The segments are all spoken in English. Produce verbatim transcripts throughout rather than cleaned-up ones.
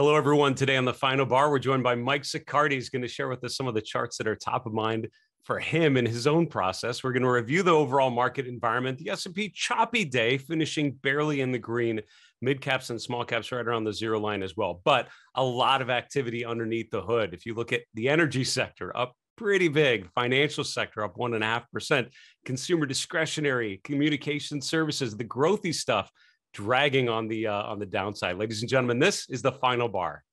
Hello, everyone. Today on The Final Bar, we're joined by Mike Zaccardi. He's going to share with us some of the charts that are top of mind for him and his own process. We're going to review the overall market environment. The S and P choppy day, finishing barely in the green. Mid caps and small caps right around the zero line as well. But a lot of activity underneath the hood. If you look at the energy sector, up pretty big. Financial sector, up one point five percent. Consumer discretionary, communication services, the growthy stuff, dragging on the uh, on the downside. Ladies and gentlemen, this is The Final Bar.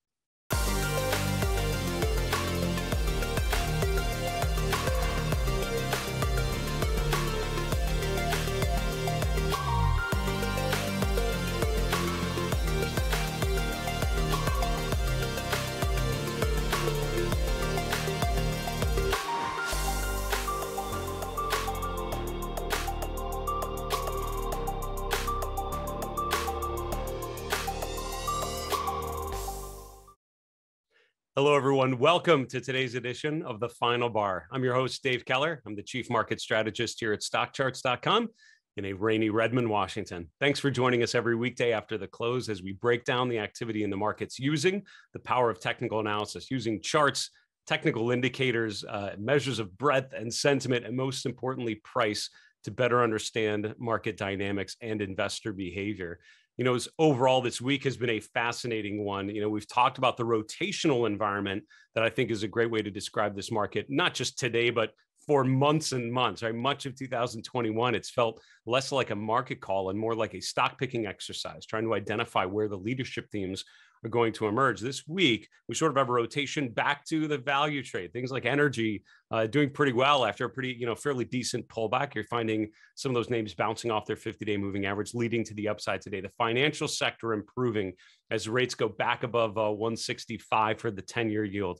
Hello, everyone. Welcome to today's edition of The Final Bar. I'm your host, Dave Keller. I'm the Chief Market Strategist here at stock charts dot com in a rainy Redmond, Washington. Thanks for joining us every weekday after the close as we break down the activity in the markets using the power of technical analysis, using charts, technical indicators, uh, measures of breadth and sentiment, and most importantly, price to better understand market dynamics and investor behavior. You know, overall, this week has been a fascinating one. You know, we've talked about the rotational environment that I think is a great way to describe this market, not just today, but for months and months, right? Much of two thousand twenty-one, it's felt less like a market call and more like a stock picking exercise, trying to identify where the leadership themes are going to emerge. This week, we sort of have a rotation back to the value trade. Things like energy uh, doing pretty well after a pretty, you know, fairly decent pullback. You're finding some of those names bouncing off their fifty-day moving average, leading to the upside today. The financial sector improving as rates go back above uh, one sixty-five for the ten-year yield.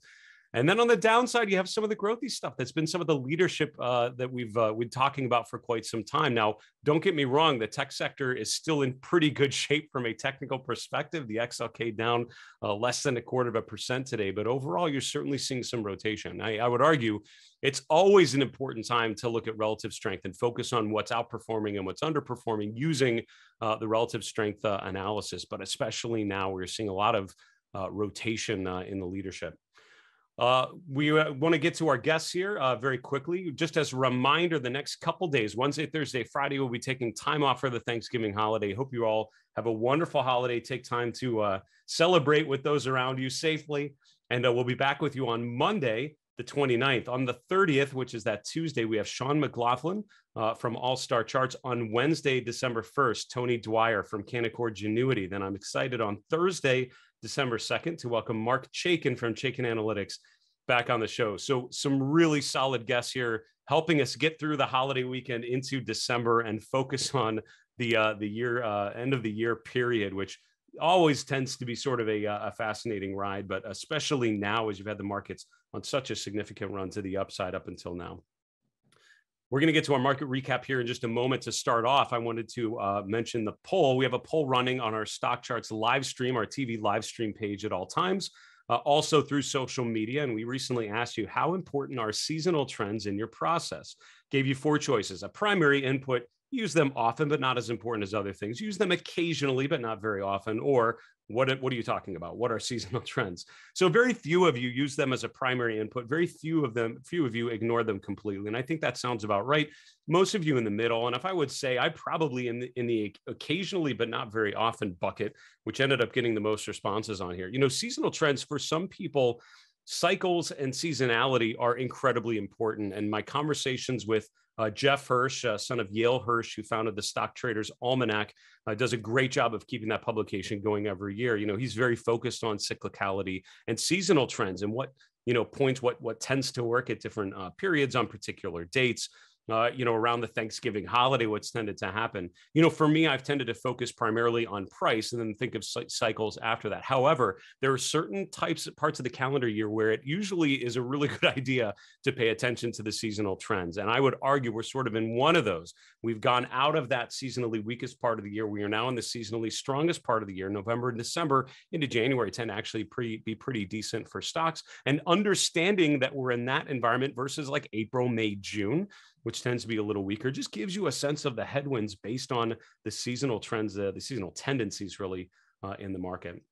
And then on the downside, you have some of the growthy stuff that's been some of the leadership uh, that we've uh, been talking about for quite some time. Now, don't get me wrong, the tech sector is still in pretty good shape from a technical perspective. The X L K down uh, less than a quarter of a percent today. But overall, you're certainly seeing some rotation. I, I would argue it's always an important time to look at relative strength and focus on what's outperforming and what's underperforming using uh, the relative strength uh, analysis. But especially now, we're seeing a lot of uh, rotation uh, in the leadership. Uh, we uh, want to get to our guests here uh, very quickly. Just as a reminder, the next couple days, Wednesday, Thursday, Friday, we'll be taking time off for the Thanksgiving holiday. Hope you all have a wonderful holiday. Take time to uh, celebrate with those around you safely. And uh, we'll be back with you on Monday, the twenty-ninth. On the thirtieth, which is that Tuesday, we have Sean McLaughlin uh, from All Star Charts. On Wednesday, December first, Tony Dwyer from Canaccord Genuity. Then I'm excited on Thursday, December second, to welcome Mark Chaikin from Chaikin Analytics back on the show. So some really solid guests here helping us get through the holiday weekend into December and focus on the uh, the year uh, end of the year period, which always tends to be sort of a, a fascinating ride, but especially now as you've had the markets on such a significant run to the upside up until now. We're going to get to our market recap here in just a moment. To start off, I wanted to uh, mention the poll. We have a poll running on our Stock Charts live stream, our T V live stream page at all times, uh, also through social media. And we recently asked you, how important are seasonal trends in your process? Gave you four choices. A primary input, use them often, but not as important as other things. Use them occasionally, but not very often. Or what, what are you talking about? What are seasonal trends? So very few of you use them as a primary input. Very few of them, few of you ignore them completely. And I think that sounds about right. Most of you in the middle. And if I would say, I probably in the, in the occasionally, but not very often bucket, which ended up getting the most responses on here. You know, seasonal trends for some people, cycles and seasonality are incredibly important. And my conversations with Uh, Jeff Hirsch, uh, son of Yale Hirsch, who founded the Stock Traders Almanac, uh, does a great job of keeping that publication going every year. You know, he's very focused on cyclicality and seasonal trends and what, you know, points, what, what tends to work at different uh, periods on particular dates. Uh, you know, around the Thanksgiving holiday, what's tended to happen. You know, for me, I've tended to focus primarily on price and then think of cycles after that. However, there are certain types of parts of the calendar year where it usually is a really good idea to pay attention to the seasonal trends. And I would argue we're sort of in one of those. We've gone out of that seasonally weakest part of the year. We are now in the seasonally strongest part of the year. November and December into January tend to actually pretty, be pretty decent for stocks. And understanding that we're in that environment versus like April, May, June, which tends to be a little weaker, just gives you a sense of the headwinds based on the seasonal trends, uh, the seasonal tendencies really uh, in the market.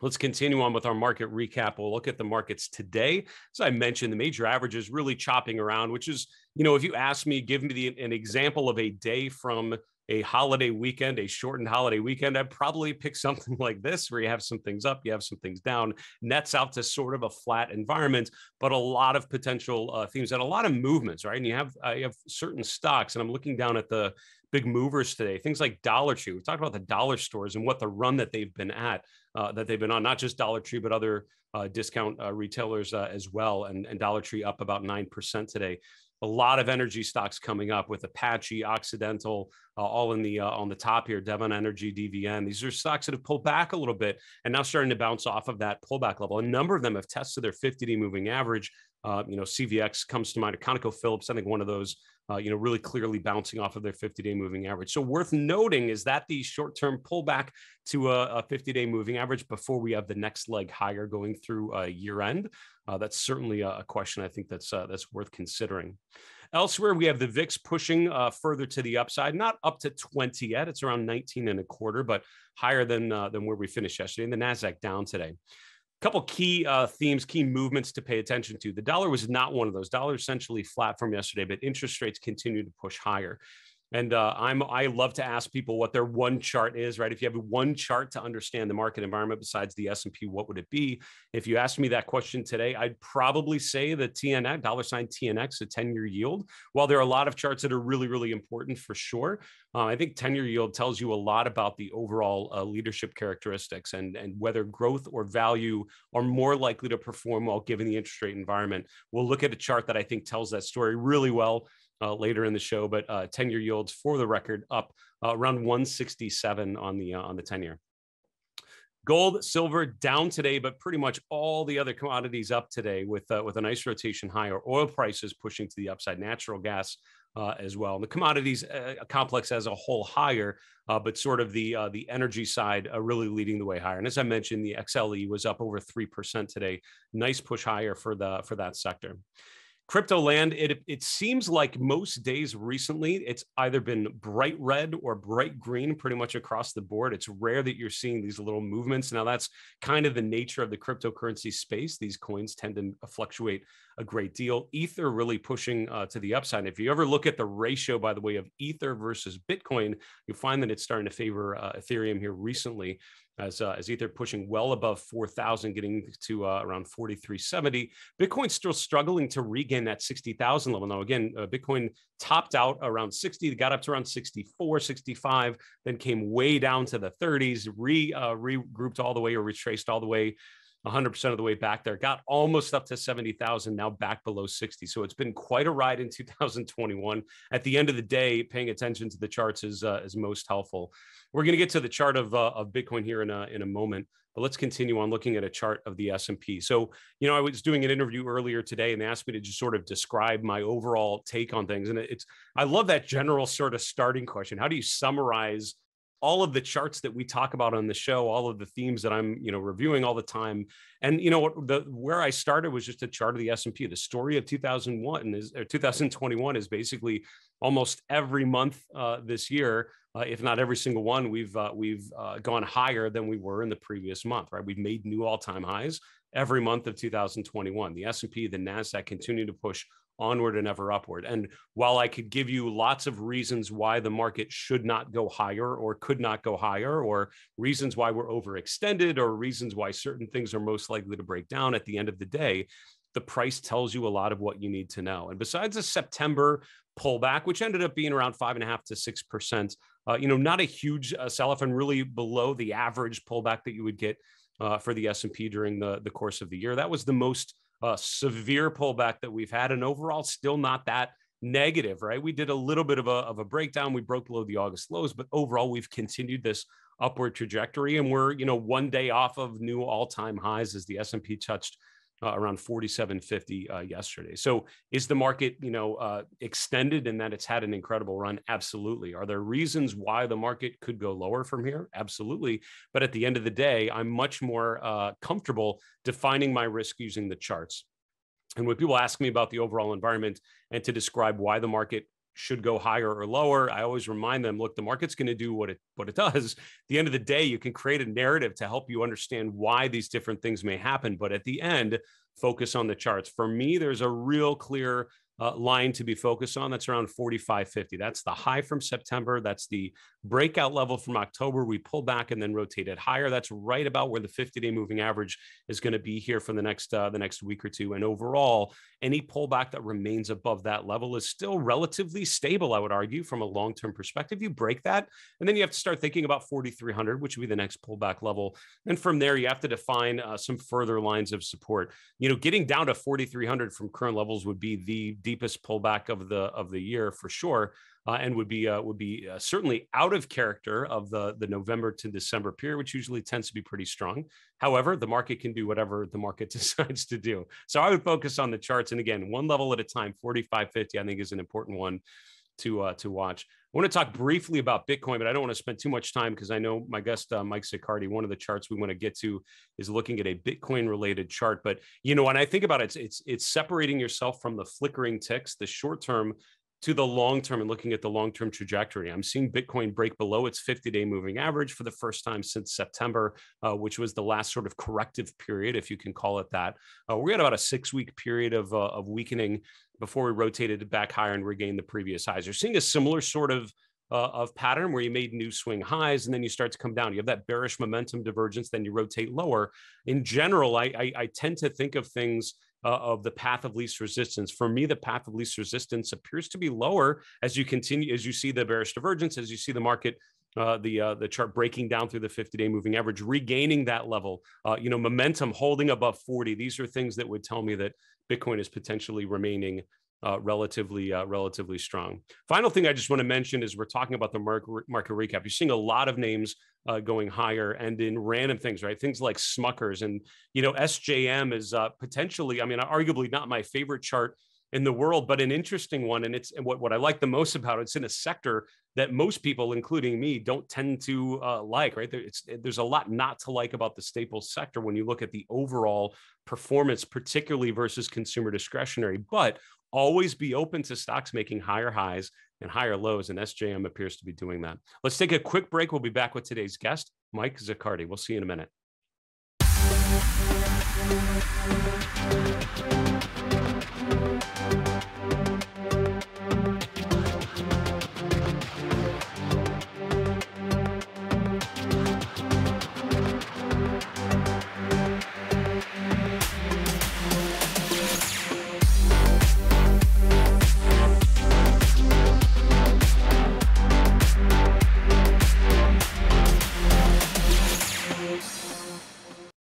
Let's continue on with our market recap. We'll look at the markets today. As I mentioned, the major averages really chopping around, which is, you know, if you ask me, give me the, an example of a day from a holiday weekend, a shortened holiday weekend, I'd probably pick something like this where you have some things up, you have some things down, nets out to sort of a flat environment, but a lot of potential uh, themes and a lot of movements, right? And you have, uh, you have certain stocks, and I'm looking down at the big movers today, things like Dollar Tree. We've talked about the dollar stores and what the run that they've been at, uh, that they've been on, not just Dollar Tree, but other uh, discount uh, retailers uh, as well. And, and Dollar Tree up about nine percent today. A lot of energy stocks coming up with Apache, Occidental, uh, all in the uh, on the top here, Devon Energy, D V N. These are stocks that have pulled back a little bit and now starting to bounce off of that pullback level. A number of them have tested their fifty-day moving average. Uh, you know, C V X comes to mind, ConocoPhillips, I think one of those, uh, you know, really clearly bouncing off of their fifty-day moving average. So worth noting is that the short-term pullback to a fifty-day moving average before we have the next leg higher going through uh, year-end. Uh, that's certainly a question I think that's uh, that's worth considering. Elsewhere, we have the V I X pushing uh, further to the upside, not up to twenty yet. It's around nineteen and a quarter, but higher than uh, than where we finished yesterday. And the NASDAQ down today. Couple key uh, themes, key movements to pay attention to. The dollar was not one of those. Dollar essentially flat from yesterday, but interest rates continue to push higher. And uh, I'm, I love to ask people what their one chart is, right? If you have one chart to understand the market environment besides the S and P, what would it be? If you asked me that question today, I'd probably say the T N X, dollar sign T N X, a ten-year yield. While there are a lot of charts that are really, really important for sure, uh, I think ten-year yield tells you a lot about the overall uh, leadership characteristics and, and whether growth or value are more likely to perform well given the interest rate environment. We'll look at a chart that I think tells that story really well Uh, later in the show, but uh, ten-year yields for the record up uh, around one sixty-seven on the uh, on the ten-year. Gold, silver down today, but pretty much all the other commodities up today with uh, with a nice rotation higher. Oil prices pushing to the upside, natural gas uh, as well. And the commodities uh, complex as a whole higher, uh, but sort of the uh, the energy side uh, really leading the way higher. And as I mentioned, the X L E was up over three percent today. Nice push higher for the for that sector. Crypto land, it, it seems like most days recently, it's either been bright red or bright green pretty much across the board. It's rare that you're seeing these little movements. Now, that's kind of the nature of the cryptocurrency space. These coins tend to fluctuate a great deal. Ether really pushing uh, to the upside. If you ever look at the ratio, by the way, of Ether versus Bitcoin, you'll find that it's starting to favor uh, Ethereum here recently. As, uh, as Ether pushing well above four thousand, getting to uh, around forty-three seventy. Bitcoin's still struggling to regain that sixty thousand level. Now, again, uh, Bitcoin topped out around sixty, got up to around sixty-four, sixty-five, then came way down to the thirties, re, uh, regrouped all the way or retraced all the way, one hundred percent of the way back there, got almost up to seventy thousand, now back below sixty. So it's been quite a ride in two thousand twenty-one. At the end of the day, paying attention to the charts is, uh, is most helpful. We're going to get to the chart of, uh, of Bitcoin here in a, in a moment, but let's continue on looking at a chart of the S and P. So, you know, I was doing an interview earlier today and they asked me to just sort of describe my overall take on things. And it's, I love that general sort of starting question. How do you summarize all of the charts that we talk about on the show, all of the themes that I'm, you know, reviewing all the time? And, you know, what the, where I started was just a chart of the S and P. The story of two thousand one is, or two thousand twenty-one is basically almost every month uh, this year, uh, if not every single one, we've, uh, we've uh, gone higher than we were in the previous month, right? We've made new all-time highs every month of two thousand twenty-one. The S and P, the NASDAQ continue to push onward and ever upward. And while I could give you lots of reasons why the market should not go higher or could not go higher, or reasons why we're overextended, or reasons why certain things are most likely to break down, at the end of the day, the price tells you a lot of what you need to know. And besides the September pullback, which ended up being around five and a half to six percent, uh, you know, not a huge uh, sell-off and really below the average pullback that you would get uh, for the S and P during the, the course of the year. That was the most a severe pullback that we've had, and overall still not that negative, right? We did a little bit of a, of a breakdown. We broke below the August lows, but overall we've continued this upward trajectory, and we're, you know, one day off of new all-time highs as the S and P touched uh, around forty-seven fifty uh, yesterday. So is the market, you know, uh, extended in that it's had an incredible run? Absolutely. Are there reasons why the market could go lower from here? Absolutely. But at the end of the day, I'm much more uh, comfortable defining my risk using the charts. And when people ask me about the overall environment and to describe why the market should go higher or lower. I always remind them, look, the market's going to do what it, what it does. At the end of the day, you can create a narrative to help you understand why these different things may happen. But at the end, focus on the charts. For me, there's a real clear uh, line to be focused on. That's around forty-five fifty. That's the high from September. That's the breakout level from October. We pull back and then rotate it higher. That's right about where the fifty-day moving average is going to be here for the next uh, the next week or two. And overall, any pullback that remains above that level is still relatively stable, I would argue, from a long-term perspective. You break that, and then you have to start thinking about forty-three hundred, which would be the next pullback level. And from there, you have to define uh, some further lines of support. You know, getting down to forty-three hundred from current levels would be the deepest pullback of the of the year for sure. Uh, and would be uh, would be uh, certainly out of character of the, the November to December period, which usually tends to be pretty strong. However, the market can do whatever the market decides to do. So I would focus on the charts. And again, one level at a time, forty-five fifty, I think is an important one to, uh, to watch. I want to talk briefly about Bitcoin, but I don't want to spend too much time because I know my guest, uh, Mike Zaccardi, one of the charts we want to get to is looking at a Bitcoin-related chart. But, you know, when I think about it, it's, it's, it's separating yourself from the flickering ticks, the short-term to the long term and looking at the long term trajectory. I'm seeing Bitcoin break below its fifty-day moving average for the first time since September, uh, which was the last sort of corrective period, if you can call it that. Uh, we had about a six week period of, uh, of weakening before we rotated back higher and regained the previous highs. You're seeing a similar sort of Uh, of pattern where you made new swing highs and then you start to come down. You have that bearish momentum divergence, then you rotate lower. In general, I, I, I tend to think of things uh, of the path of least resistance. For me, the path of least resistance appears to be lower as you continue, as you see the bearish divergence, as you see the market, uh, the uh, the chart breaking down through the fifty-day moving average, regaining that level. Uh, you know, momentum holding above forty. These are things that would tell me that Bitcoin is potentially remaining Uh, relatively, uh, relatively strong. Final thing I just want to mention is we're talking about the market recap. You're seeing a lot of names uh, going higher and in random things, right? Things like Smuckers and, you know, S J M is uh, potentially, I mean, arguably not my favorite chart in the world, but an interesting one. And it's and what, what I like the most about it, it's in a sector that most people, including me, don't tend to uh, like, right? There, it's, there's a lot not to like about the staples sector when you look at the overall performance, particularly versus consumer discretionary. But always be open to stocks making higher highs and higher lows, and S J M appears to be doing that. Let's take a quick break. We'll be back with today's guest, Mike Zaccardi. We'll see you in a minute.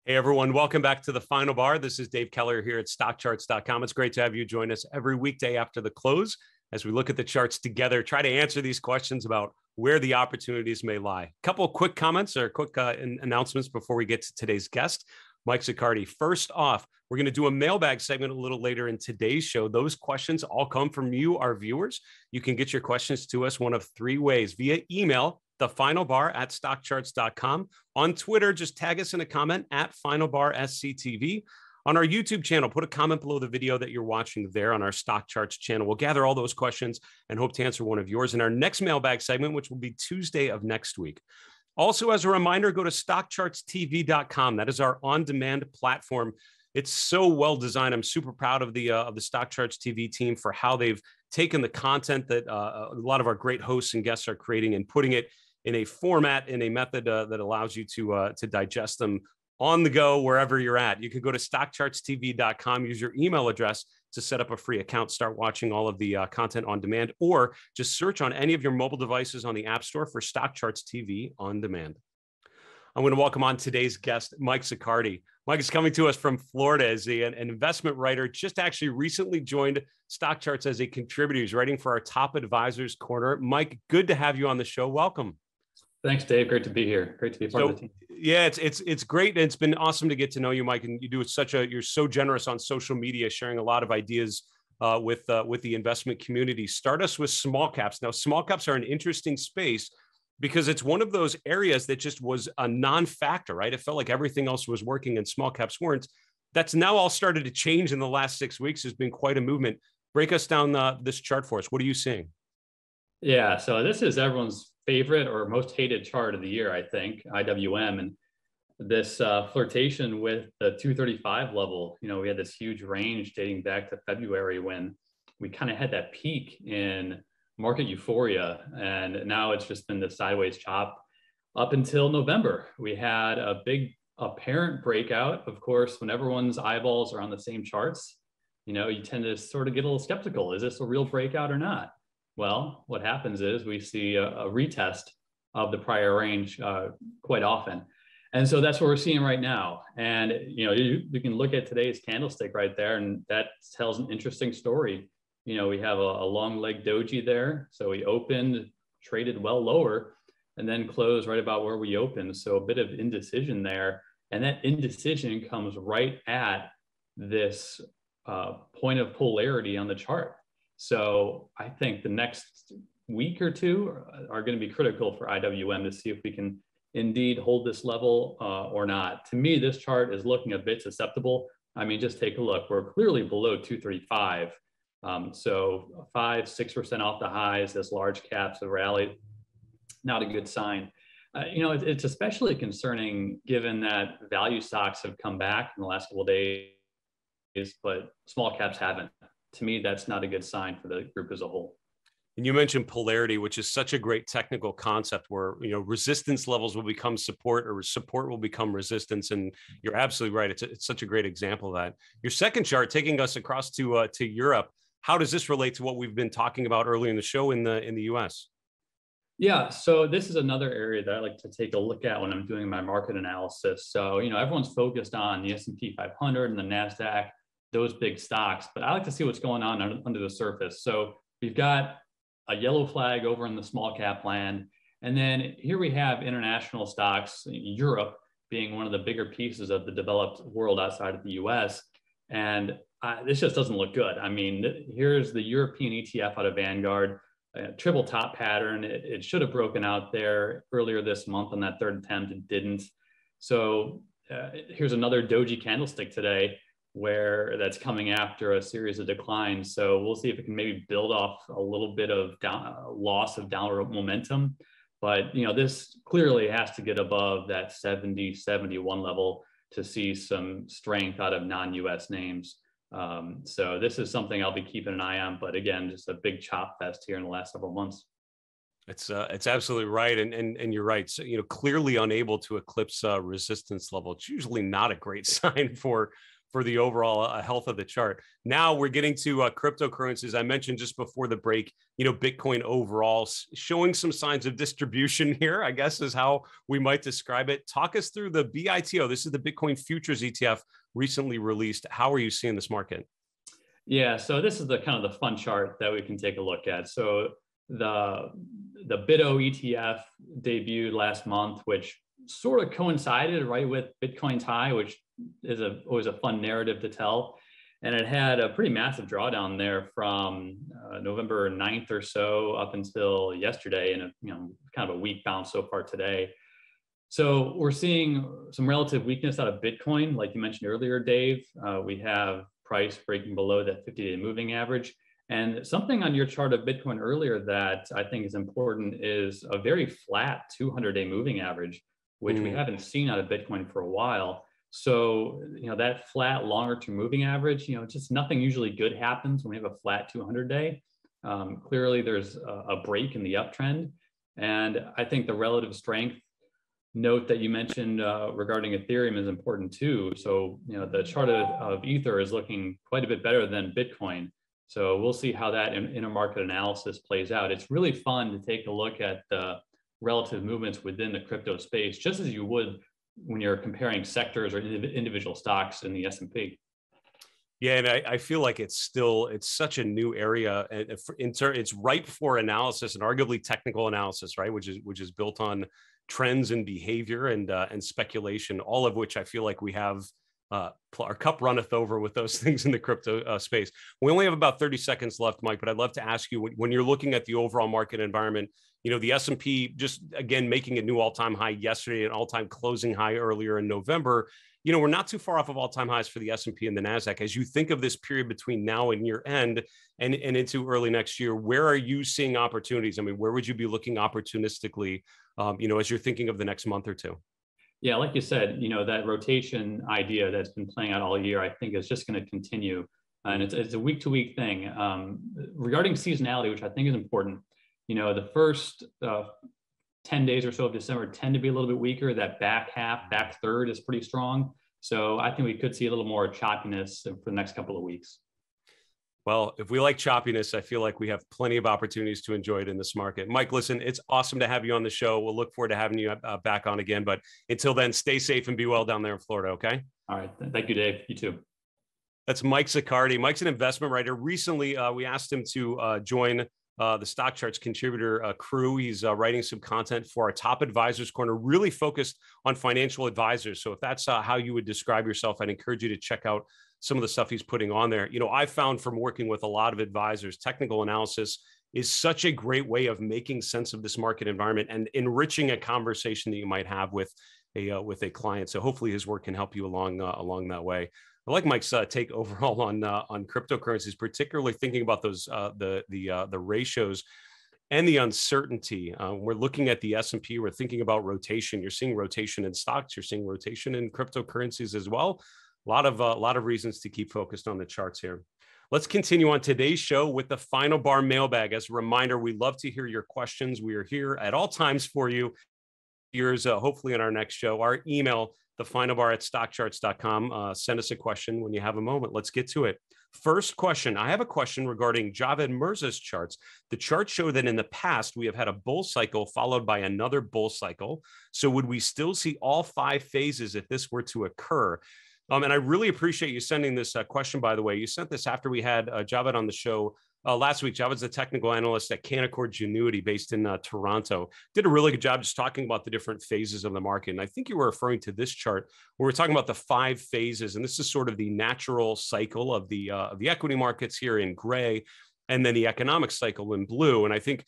Hey, everyone. Welcome back to The Final Bar. This is Dave Keller here at stock charts dot com. It's great to have you join us every weekday after the close as we look at the charts together, try to answer these questions about where the opportunities may lie. A couple of quick comments or quick uh, announcements before we get to today's guest, Mike Zaccardi. First off, we're going to do a mailbag segment a little later in today's show. Those questions all come from you, our viewers. You can get your questions to us one of three ways: via email, the final bar at stock charts dot com. On Twitter, just tag us in a comment at final bar S C T V. On our YouTube channel, put a comment below the video that you're watching there on our Stock Charts channel. We'll gather all those questions and hope to answer one of yours in our next mailbag segment, which will be Tuesday of next week. Also, as a reminder, go to stock charts T V dot com. That is our on-demand platform. It's so well designed. I'm super proud of the uh, of the Stock Charts T V team for how they've taken the content that uh, a lot of our great hosts and guests are creating and putting it in a format, in a method uh, that allows you to uh, to digest them on the go, wherever you're at. You can go to stock charts T V dot com, use your email address to set up a free account, start watching all of the uh, content on demand, or just search on any of your mobile devices on the App Store for Stock Charts T V on demand. I'm going to welcome on today's guest, Mike Zaccardi. Mike is coming to us from Florida as a, an investment writer, just actually recently joined Stock Charts as a contributor. He's writing for our Top Advisors Corner. Mike, good to have you on the show. Welcome. Thanks, Dave. Great to be here. Great to be part so, of the team. Yeah, it's it's it's great. It's been awesome to get to know you, Mike. And you do such a you're so generous on social media, sharing a lot of ideas uh, with uh, with the investment community. Start us with small caps. Now, small caps are an interesting space because it's one of those areas that just was a non-factor, right? It felt like everything else was working and small caps weren't. That's now all started to change in the last six weeks. There's been quite a movement. Break us down uh, this chart for us. What are you seeing? Yeah, so this is everyone's favorite or most hated chart of the year, I think, I W M. And this uh, flirtation with the two thirty-five level, you know, we had this huge range dating back to February when we kind of had that peak in market euphoria. And now it's just been the sideways chop up until November. We had a big apparent breakout. Of course, when everyone's eyeballs are on the same charts, you know, you tend to sort of get a little skeptical. Is this a real breakout or not? Well, what happens is we see a, a retest of the prior range uh, quite often. And so that's what we're seeing right now. And, you know, you, you can look at today's candlestick right there, and that tells an interesting story. You know, we have a, a long leg doji there. So we opened, traded well lower, and then closed right about where we opened. So a bit of indecision there. And that indecision comes right at this uh, point of polarity on the chart. So I think the next week or two are, are going to be critical for I W M to see if we can indeed hold this level uh, or not. To me, this chart is looking a bit susceptible. I mean, just take a look. We're clearly below two thirty-five. Um, so five, six percent off the highs as large caps have rallied. Not a good sign. Uh, you know, it, it's especially concerning given that value stocks have come back in the last couple of days, but small caps haven't. To me, that's not a good sign for the group as a whole. And you mentioned polarity, which is such a great technical concept where, you know, resistance levels will become support or support will become resistance. And you're absolutely right. It's, a, it's such a great example of that. Your second chart taking us across to uh, to Europe. How does this relate to what we've been talking about earlier in the show in the in the U S? Yeah, so this is another area that I like to take a look at when I'm doing my market analysis. So, you know, everyone's focused on the S and P five hundred and the NASDAQ, those big stocks, but I like to see what's going on under the surface. So we've got a yellow flag over in the small cap land. And then here we have international stocks, Europe being one of the bigger pieces of the developed world outside of the U S. And uh, this just doesn't look good. I mean, here's the European E T F out of Vanguard, uh, triple top pattern. It, it should have broken out there earlier this month on that third attempt. It didn't. So uh, here's another doji candlestick today, where that's coming after a series of declines. So we'll see if it can maybe build off a little bit of down, loss of downward momentum. But, you know, this clearly has to get above that seventy, seventy-one level to see some strength out of non-U S names. Um, so this is something I'll be keeping an eye on. But again, just a big chop fest here in the last several months. It's uh, it's absolutely right, and and and you're right. So, you know, clearly unable to eclipse uh, resistance level. It's usually not a great sign for. for the overall uh, health of the chart. Now we're getting to uh, cryptocurrencies. I mentioned just before the break, you know, Bitcoin overall showing some signs of distribution here, I guess is how we might describe it. Talk us through the B I T O. This is the Bitcoin futures E T F recently released. How are you seeing this market? Yeah, so this is the kind of the fun chart that we can take a look at. So the, the BITO E T F debuted last month, which sort of coincided right with Bitcoin's high, which is a, always a fun narrative to tell. And it had a pretty massive drawdown there from uh, November ninth or so up until yesterday, and a, you know, kind of a weak bounce so far today. So we're seeing some relative weakness out of Bitcoin. Like you mentioned earlier, Dave, uh, we have price breaking below that fifty-day moving average. And something on your chart of Bitcoin earlier that I think is important is a very flat two hundred day moving average, which mm. we haven't seen out of Bitcoin for a while. So, you know, that flat longer term moving average, you know, just nothing usually good happens when we have a flat two hundred day. Um, clearly, there's a, a break in the uptrend. And I think the relative strength note that you mentioned uh, regarding Ethereum is important too. So, you know, the chart of, of Ether is looking quite a bit better than Bitcoin. So we'll see how that in, in a market analysis plays out. It's really fun to take a look at the relative movements within the crypto space, just as you would when you're comparing sectors or individual stocks in the S and P. Yeah, and I, I feel like it's still, it's such a new area, and it's ripe for analysis and arguably technical analysis, right? Which is which is built on trends and behavior and uh, and speculation, all of which I feel like we have uh, our cup runneth over with those things in the crypto uh, space. We only have about thirty seconds left, Mike, but I'd love to ask you, when you're looking at the overall market environment, you know, the S and P just, again, making a new all-time high yesterday, an all-time closing high earlier in November. You know, we're not too far off of all-time highs for the S and P and the NASDAQ. As you think of this period between now and year end and, and into early next year, where are you seeing opportunities? I mean, where would you be looking opportunistically, um, you know, as you're thinking of the next month or two? Yeah, like you said, you know, that rotation idea that's been playing out all year, I think is just going to continue. And it's, it's a week-to-week thing. Um, regarding seasonality, which I think is important, you know, the first uh, ten days or so of December tend to be a little bit weaker. That back half, back third is pretty strong. So I think we could see a little more choppiness for the next couple of weeks. Well, if we like choppiness, I feel like we have plenty of opportunities to enjoy it in this market. Mike, listen, it's awesome to have you on the show. We'll look forward to having you uh, back on again. But until then, stay safe and be well down there in Florida, okay? All right. Thank you, Dave. You too. That's Mike Zaccardi. Mike's an investment writer. Recently, uh, we asked him to uh, join Uh, the Stock Charts contributor uh, crew. He's uh, writing some content for our Top Advisors Corner, really focused on financial advisors. So if that's uh, how you would describe yourself, I'd encourage you to check out some of the stuff he's putting on there. You know, I found from working with a lot of advisors, technical analysis is such a great way of making sense of this market environment and enriching a conversation that you might have with a, uh, with a client. So hopefully his work can help you along, uh, along that way. I like Mike's uh, take overall on uh, on cryptocurrencies, particularly thinking about those uh, the the uh, the ratios and the uncertainty. Uh, we're looking at the S and P. We're thinking about rotation. You're seeing rotation in stocks. You're seeing rotation in cryptocurrencies as well. A lot of a uh, lot of reasons to keep focused on the charts here. Let's continue on today's show with the Final Bar Mailbag. As a reminder, we love to hear your questions. We are here at all times for you. Yours, uh, hopefully, in our next show. Our email. the final bar at stock charts dot com. Uh, send us a question when you have a moment. Let's get to it. First question. I have a question regarding Javed Mirza's charts. The charts show that in the past, we have had a bull cycle followed by another bull cycle. So would we still see all five phases if this were to occur? Um, and I really appreciate you sending this uh, question, by the way. You sent this after we had uh, Javed on the show Uh, last week. Javed's a technical analyst at Canaccord Genuity based in uh, Toronto. Did a really good job just talking about the different phases of the market. And I think you were referring to this chart where we're talking about the five phases. And this is sort of the natural cycle of the, uh, of the equity markets here in gray, and then the economic cycle in blue. And I think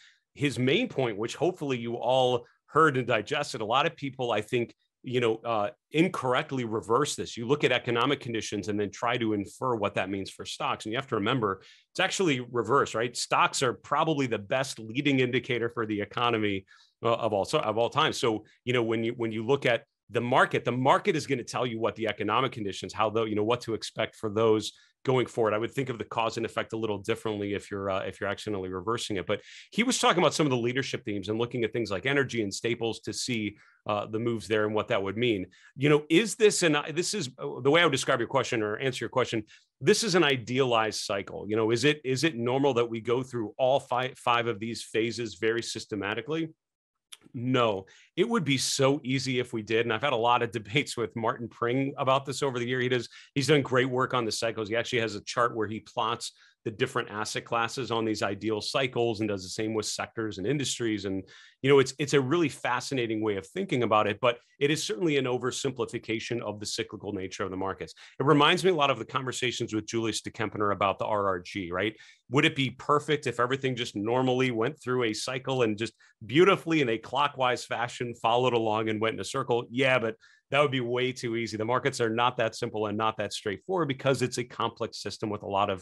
his main point, which hopefully you all heard and digested, a lot of people, I think, you know, uh, incorrectly reverse this. You look at economic conditions and then try to infer what that means for stocks. And you have to remember, it's actually reverse, right? Stocks are probably the best leading indicator for the economy uh, of all of all time. So, you know, when you when you look at the market, the market is going to tell you what the economic conditions, how though, you know, what to expect for those going forward. I would think of the cause and effect a little differently if you're uh, if you're accidentally reversing it. But he was talking about some of the leadership themes and looking at things like energy and staples to see uh, the moves there and what that would mean. You know, is this an this is the way I would describe your question or answer your question. This is an idealized cycle. You know, is it is it normal that we go through all five five of these phases very systematically? No, it would be so easy if we did. And I've had a lot of debates with Martin Pring about this over the year. He does, he's done great work on the cycles. He actually has a chart where he plots the different asset classes on these ideal cycles and does the same with sectors and industries. And, you know, it's, it's a really fascinating way of thinking about it, but it is certainly an oversimplification of the cyclical nature of the markets. It reminds me a lot of the conversations with Julius de Kempener about the R R G, right? Would it be perfect if everything just normally went through a cycle and just beautifully in a clockwise fashion followed along and went in a circle? Yeah, but that would be way too easy. The markets are not that simple and not that straightforward because it's a complex system with a lot of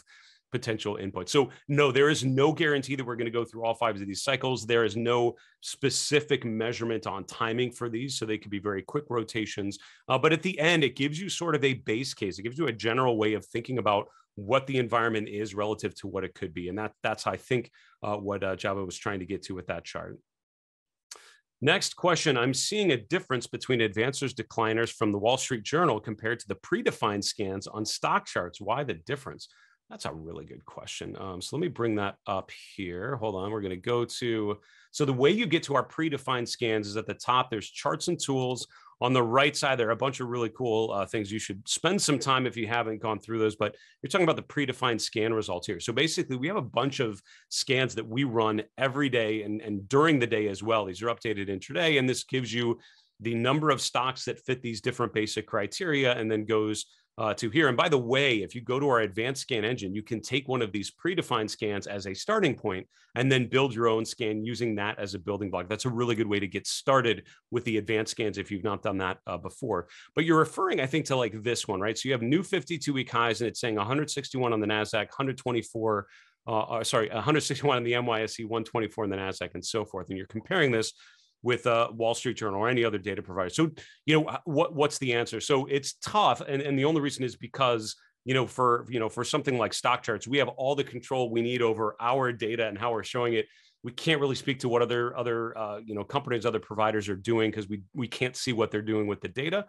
potential input. So no, there is no guarantee that we're going to go through all five of these cycles. There is no specific measurement on timing for these, so they could be very quick rotations. Uh, but at the end, it gives you sort of a base case. It gives you a general way of thinking about what the environment is relative to what it could be. And that that's, I think, uh, what uh, Javed was trying to get to with that chart. Next question, I'm seeing a difference between advancers, decliners from the Wall Street Journal compared to the predefined scans on stock charts. Why the difference? That's a really good question. Um, so let me bring that up here. Hold on, we're going to go to, so the way you get to our predefined scans is at the top, there's charts and tools. On the right side, there are a bunch of really cool uh, things. You should spend some time if you haven't gone through those, but you're talking about the predefined scan results here. So basically, we have a bunch of scans that we run every day and, and during the day as well. These are updated intraday, and this gives you the number of stocks that fit these different basic criteria and then goes uh, to here. And by the way, if you go to our advanced scan engine, you can take one of these predefined scans as a starting point and then build your own scan using that as a building block. That's a really good way to get started with the advanced scans if you've not done that uh, before. But you're referring, I think, to like this one, right? So you have new fifty-two week highs and it's saying one hundred sixty-one on the NASDAQ, one hundred twenty-four Uh, sorry, one hundred sixty-one in the M Y S E, one twenty-four in the NASDAQ, and so forth. And you're comparing this with uh, Wall Street Journal or any other data provider. So, you know, what what's the answer? So it's tough. And, and the only reason is because, you know, for, you know, for something like Stock Charts, we have all the control we need over our data and how we're showing it. We can't really speak to what other, other uh, you know, companies, other providers are doing because we, we can't see what they're doing with the data.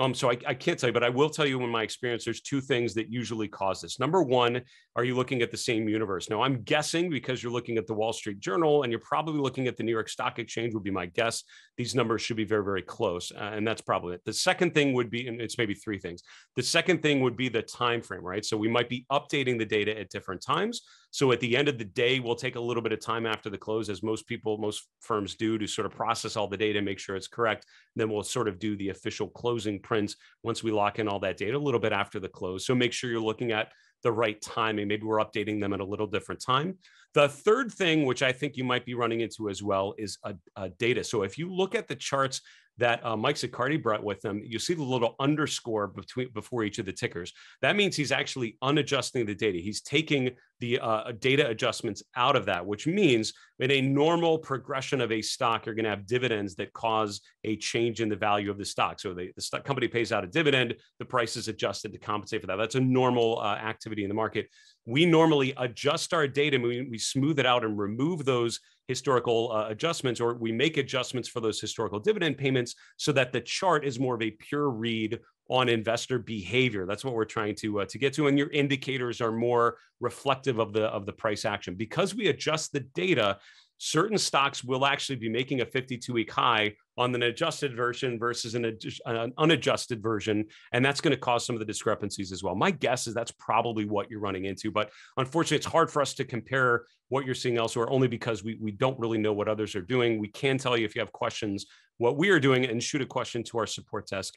Um, so I, I can't tell you, but I will tell you in my experience, there's two things that usually cause this. Number one, are you looking at the same universe? Now, I'm guessing because you're looking at the Wall Street Journal and you're probably looking at the New York Stock Exchange would be my guess. These numbers should be very, very close. Uh, and that's probably it. The second thing would be, and it's maybe three things. The second thing would be the time frame, right? So we might be updating the data at different times. So at the end of the day, we'll take a little bit of time after the close, as most people, most firms do, to sort of process all the data, make sure it's correct. And then we'll sort of do the official closing prints once we lock in all that data a little bit after the close. So make sure you're looking at the right time, and maybe we're updating them at a little different time. The third thing, which I think you might be running into as well, is a, a data. So if you look at the charts that uh, Mike Zaccardi brought with them, you see the little underscore between before each of the tickers. That means he's actually unadjusting the data. He's taking the uh, data adjustments out of that, which means in a normal progression of a stock, you're gonna have dividends that cause a change in the value of the stock. So the, the stock company pays out a dividend, the price is adjusted to compensate for that. That's a normal uh, activity in the market. We normally adjust our data, we, we smooth it out and remove those historical uh, adjustments, or we make adjustments for those historical dividend payments so that the chart is more of a pure read on investor behavior. That's what we're trying to, uh, to get to. And your indicators are more reflective of the, of the price action. Because we adjust the data, certain stocks will actually be making a fifty-two week high on an adjusted version versus an, an unadjusted version. And that's going to cause some of the discrepancies as well. My guess is that's probably what you're running into. But unfortunately, it's hard for us to compare what you're seeing elsewhere only because we, we don't really know what others are doing. We can tell you if you have questions what we are doing, and shoot a question to our support desk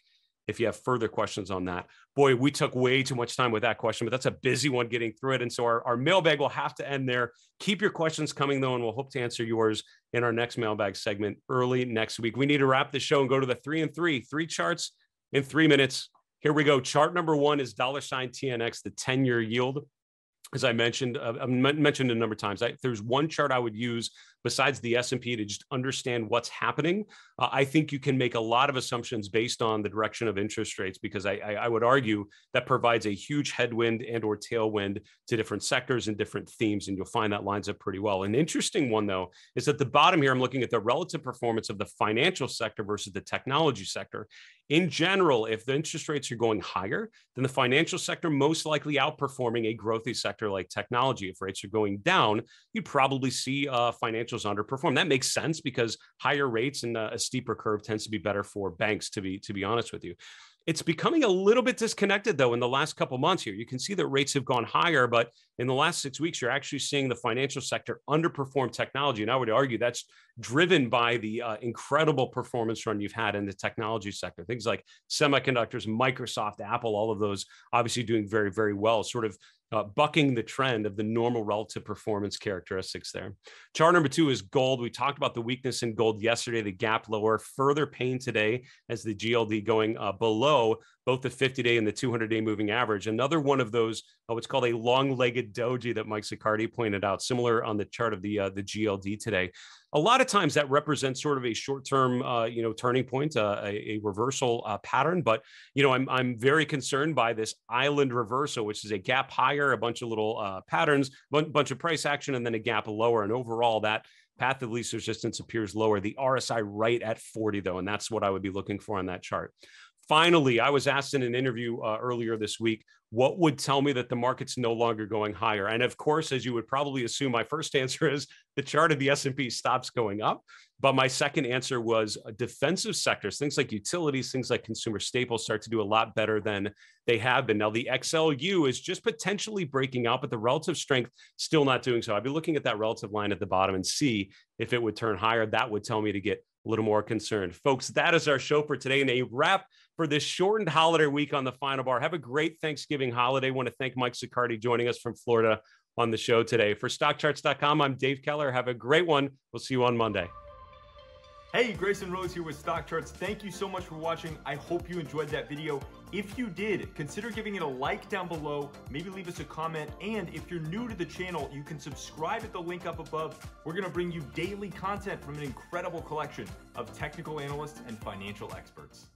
if you have further questions on that. Boy, we took way too much time with that question, but that's a busy one getting through it. And so our, our mailbag will have to end there. Keep your questions coming though, and we'll hope to answer yours in our next mailbag segment early next week. We need to wrap the show and go to the three and three, three charts in three minutes. Here we go. Chart number one is dollar sign T N X, the ten-year yield. As I mentioned, uh, I mentioned a number of times, I, there's one chart I would use besides the S and P to just understand what's happening. Uh, I think you can make a lot of assumptions based on the direction of interest rates, because I, I, I would argue that provides a huge headwind and or tailwind to different sectors and different themes. And you'll find that lines up pretty well. An interesting one, though, is at the bottom here, I'm looking at the relative performance of the financial sector versus the technology sector. In general, if the interest rates are going higher, then the financial sector most likely outperforming a growthy sector like technology. If rates are going down, you'd probably see uh, financials underperform. That makes sense because higher rates and a steeper curve tends to be better for banks, to be, to be honest with you. It's becoming a little bit disconnected, though, in the last couple of months here. You can see that rates have gone higher, but in the last six weeks, you're actually seeing the financial sector underperform technology. And I would argue that's driven by the uh, incredible performance run you've had in the technology sector. Things like semiconductors, Microsoft, Apple, all of those obviously doing very, very well, sort of uh, bucking the trend of the normal relative performance characteristics there. Chart number two is gold. We talked about the weakness in gold yesterday, the gap lower, further pain today as the G L D going uh, below both the fifty-day and the two hundred-day moving average. Another one of those, uh, what's called a long-legged doji that Mike Zaccardi pointed out, similar on the chart of the, uh, the G L D today. A lot of times that represents sort of a short-term, uh, you know, turning point, uh, a, a reversal uh, pattern. But, you know, I'm, I'm very concerned by this island reversal, which is a gap higher, a bunch of little uh, patterns, a bunch of price action, and then a gap lower. And overall, that path of least resistance appears lower. The R S I right at forty, though, and that's what I would be looking for on that chart. Finally, I was asked in an interview uh, earlier this week, what would tell me that the market's no longer going higher? And of course, as you would probably assume, my first answer is the chart of the S and P stops going up. But my second answer was defensive sectors, things like utilities, things like consumer staples start to do a lot better than they have been. Now, the X L U is just potentially breaking out, but the relative strength still not doing so. I'd be looking at that relative line at the bottom and see if it would turn higher. That would tell me to get a little more concerned. Folks, that is our show for today, and a wrap for this shortened holiday week on the Final Bar. Have a great Thanksgiving holiday. I want to thank Mike Zaccardi joining us from Florida on the show today. For stock charts dot com, I'm Dave Keller. Have a great one. We'll see you on Monday. Hey, Grayson Rose here with Stock Charts. Thank you so much for watching. I hope you enjoyed that video. If you did, consider giving it a like down below, maybe leave us a comment, and if you're new to the channel, you can subscribe at the link up above. We're gonna bring you daily content from an incredible collection of technical analysts and financial experts.